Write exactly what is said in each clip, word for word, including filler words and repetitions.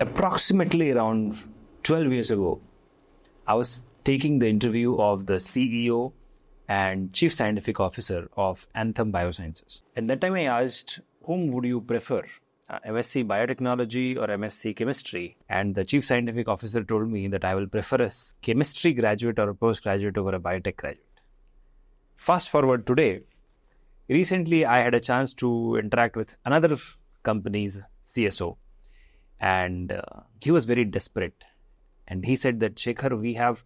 approximately around twelve years ago, I was taking the interview of the C E O and Chief Scientific Officer of Anthem Biosciences. At that time, I asked, whom would you prefer, uh, M S C Biotechnology or M S C Chemistry? And the Chief Scientific Officer told me that I will prefer a chemistry graduate or a postgraduate over a biotech graduate. Fast forward today, recently I had a chance to interact with another company's C S O, and uh, he was very desperate. And he said that, Shekhar, we have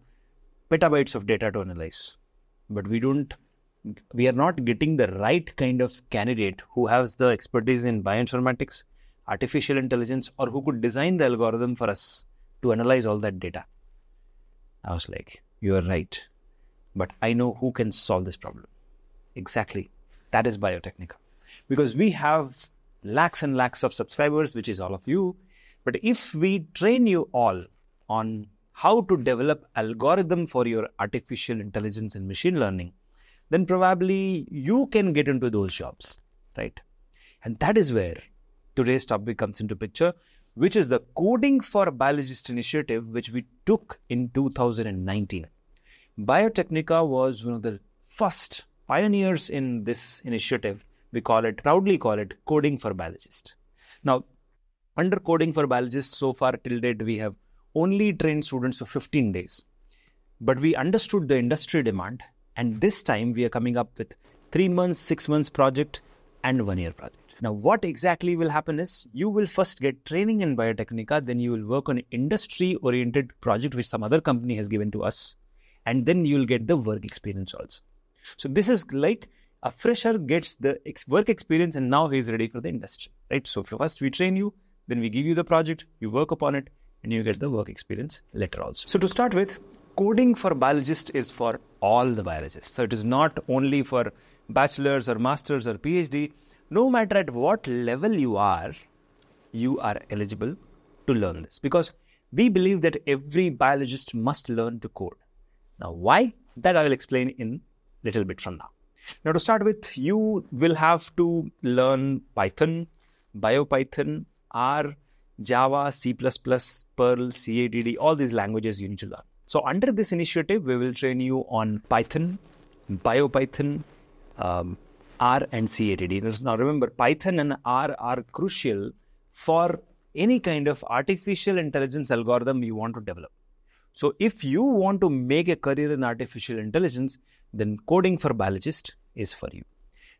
petabytes of data to analyze, but we don't, we are not getting the right kind of candidate who has the expertise in bioinformatics, artificial intelligence, or who could design the algorithm for us to analyze all that data. I was like, you are right, but I know who can solve this problem. Exactly. That is Biotecnika. Because we have lakhs and lakhs of subscribers, which is all of you. But if we train you all on how to develop algorithm for your artificial intelligence and machine learning, then probably you can get into those jobs, right? And that is where today's topic comes into picture, which is the Coding for Biologists initiative, which we took in two thousand nineteen. Biotecnika was one of the first pioneers in this initiative. We call it, proudly call it, Coding for Biologists. Now, under Coding for Biologists, so far till date, we have only trained students for fifteen days. But we understood the industry demand, and this time we are coming up with three months, six months project and one year project. Now, what exactly will happen is, you will first get training in Biotecnika, then you will work on industry-oriented project which some other company has given to us, and then you will get the work experience also. So this is like a fresher gets the ex- work experience and now he is ready for the industry, right? So first we train you, then we give you the project, you work upon it, and you get the work experience later also. So to start with, Coding for Biologists is for all the biologists. So it is not only for bachelor's or master's or PhD. No matter at what level you are, you are eligible to learn this, because we believe that every biologist must learn to code. Now, why? That I will explain in a little bit from now. Now, to start with, you will have to learn Python, Biopython, R, Java, C plus plus, Perl, C A D D, all these languages you need to learn. So under this initiative, we will train you on Python, Biopython, um, R and C A D D. Now remember, Python and R are crucial for any kind of artificial intelligence algorithm you want to develop. So if you want to make a career in artificial intelligence, then Coding for Biologists is for you.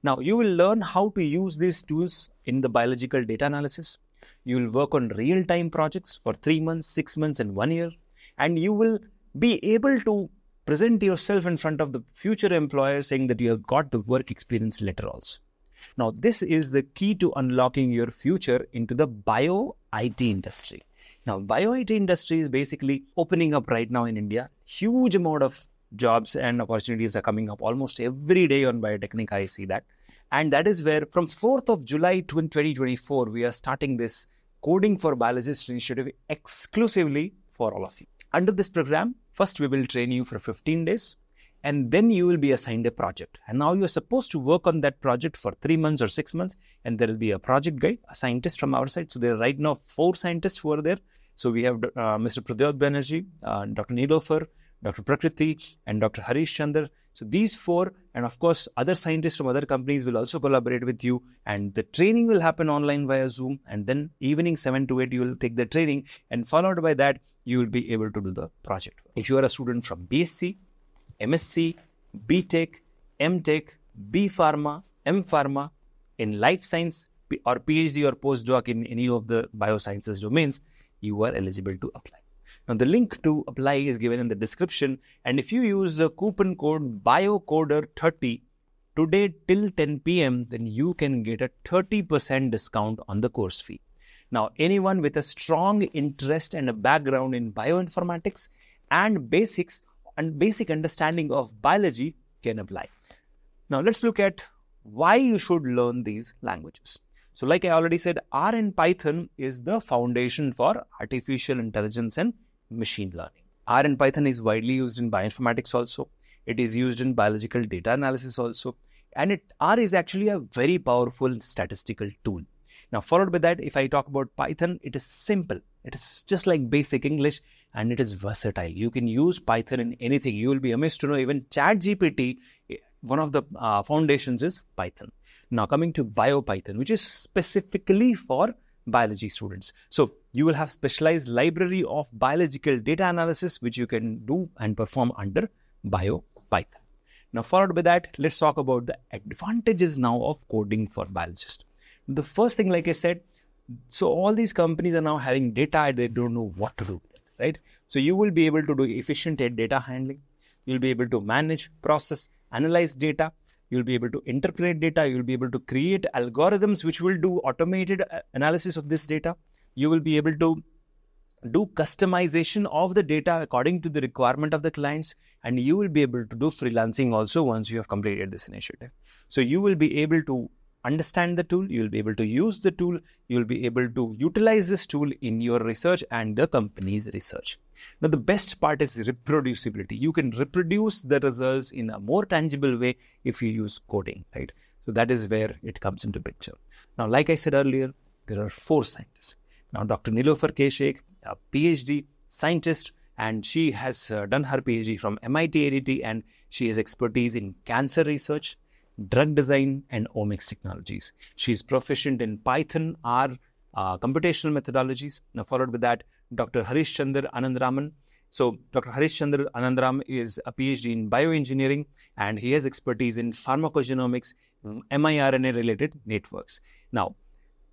Now you will learn how to use these tools in the biological data analysis. You will work on real-time projects for three months, six months, and one year. And you will be able to present yourself in front of the future employer saying that you have got the work experience later also. Now, this is the key to unlocking your future into the bio I T industry. Now, bio I T industry is basically opening up right now in India. Huge amount of jobs and opportunities are coming up almost every day on Biotecnika. I see that. And that is where from fourth of July twenty twenty-four, we are starting this Coding for Biologists initiative exclusively for all of you. Under this program, first we will train you for fifteen days and then you will be assigned a project. And now you are supposed to work on that project for three months or six months and there will be a project guide, a scientist from our side. So there are right now four scientists who are there. So we have uh, Mister Pradyot Banerjee, uh, Doctor Nilofar, Doctor Prakriti and Doctor Harish Chandra. So these four, and of course, other scientists from other companies will also collaborate with you. And the training will happen online via Zoom. And then evening seven to eight, you will take the training. And followed by that, you will be able to do the project. If you are a student from B S C, M S C, B Tech, M Tech, B Pharma, M Pharma, in life science or PhD or postdoc in any of the biosciences domains, you are eligible to apply. Now, the link to apply is given in the description. And if you use the coupon code BIOCODER thirty today till ten p m, then you can get a thirty percent discount on the course fee. Now, anyone with a strong interest and a background in bioinformatics and basics and basic understanding of biology can apply. Now, let's look at why you should learn these languages. So like I already said, R and Python is the foundation for artificial intelligence and machine learning. R and Python is widely used in bioinformatics also. It is used in biological data analysis also. And it, R is actually a very powerful statistical tool. Now, followed by that, if I talk about Python, it is simple. It is just like basic English and it is versatile. You can use Python in anything. You will be amazed to know even ChatGPT, one of the uh, foundations is Python. Now coming to BioPython, which is specifically for biology students. So you will have specialized library of biological data analysis, which you can do and perform under BioPython. Now followed by that, let's talk about the advantages now of coding for biologists. The first thing, like I said, so all these companies are now having data and they don't know what to do, right? So you will be able to do efficient data handling. You'll be able to manage, process, analyze data. You'll be able to interpret data. You'll be able to create algorithms which will do automated analysis of this data. You will be able to do customization of the data according to the requirement of the clients. And you will be able to do freelancing also once you have completed this initiative. So you will be able to understand the tool, you'll be able to use the tool, you'll be able to utilize this tool in your research and the company's research. Now, the best part is reproducibility. You can reproduce the results in a more tangible way if you use coding, right? So that is where it comes into picture. Now, like I said earlier, there are four scientists. Now, Doctor Nilofar Sheikh, a PhD scientist, and she has uh, done her PhD from M I T A D T, and she has expertise in cancer research, drug design and omics technologies. She is proficient in Python, R, uh, computational methodologies. Now followed with that, Doctor Harish Chandra Anandaraman. So Doctor Harish Chandra Anandaraman is a PhD in bioengineering and he has expertise in pharmacogenomics, miRNA related networks. Now,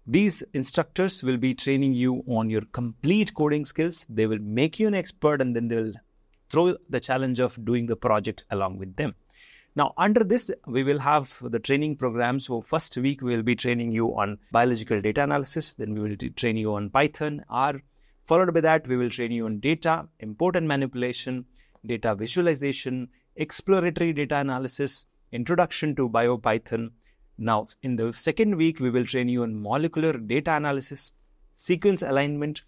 these instructors will be training you on your complete coding skills. They will make you an expert and then they will throw the challenge of doing the project along with them. Now, under this, we will have the training programs. So first week, we will be training you on biological data analysis. Then we will train you on Python, R. Followed by that, we will train you on data, import and manipulation, data visualization, exploratory data analysis, introduction to BioPython. Now, in the second week, we will train you on molecular data analysis, sequence alignment,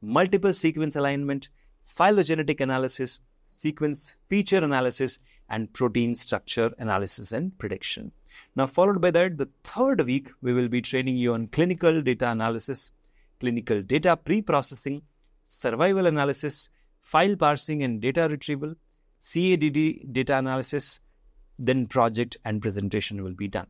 multiple sequence alignment, phylogenetic analysis, sequence feature analysis, and protein structure analysis and prediction. Now, followed by that, the third week, we will be training you on clinical data analysis, clinical data pre-processing, survival analysis, file parsing and data retrieval, C A D D data analysis, then project and presentation will be done.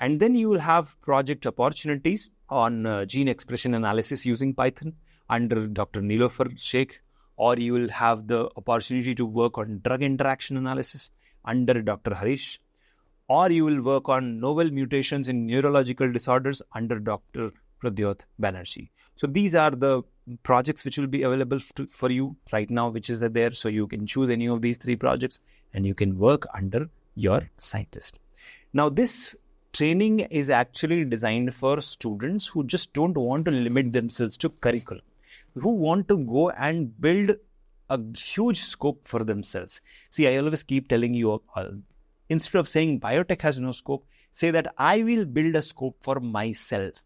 And then you will have project opportunities on uh, gene expression analysis using Python under Doctor Nilofar Sheikh, or you will have the opportunity to work on drug interaction analysis under Doctor Harish, or you will work on novel mutations in neurological disorders under Doctor Pradyot Banerjee. So these are the projects which will be available to, for you right now, which is there. So you can choose any of these three projects and you can work under your scientist. Now this training is actually designed for students who just don't want to limit themselves to curriculum, who want to go and build a huge scope for themselves. See, I always keep telling you, uh, instead of saying biotech has no scope, say that I will build a scope for myself,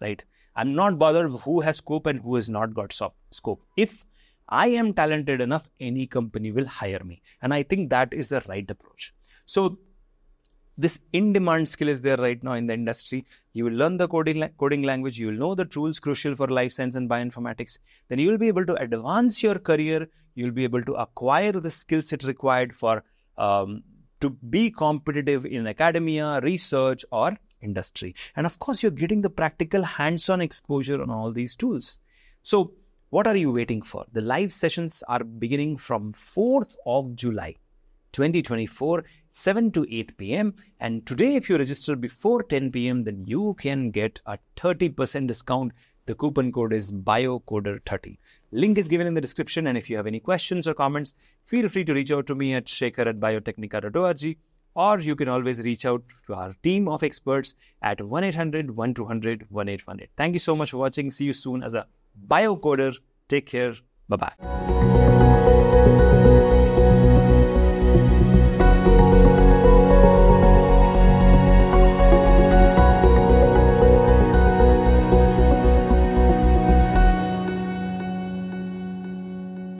right? I'm not bothered who has scope and who has not got so- scope. If I am talented enough, any company will hire me. And I think that is the right approach. So this in-demand skill is there right now in the industry. You will learn the coding, la- coding language. You will know the tools crucial for life science and bioinformatics. Then you will be able to advance your career. You will be able to acquire the skill set required for um, to be competitive in academia, research, or industry. And of course, you're getting the practical hands-on exposure on all these tools. So what are you waiting for? The live sessions are beginning from fourth of July. twenty twenty-four, seven to eight p.m. And today, if you register before ten p.m., then you can get a thirty percent discount. The coupon code is BIOCODER thirty. Link is given in the description. And if you have any questions or comments, feel free to reach out to me at shekhar at biotecnika dot org, or you can always reach out to our team of experts at one eight hundred, one two hundred, one eight one eight. Thank you so much for watching. See you soon as a BioCoder. Take care. Bye-bye.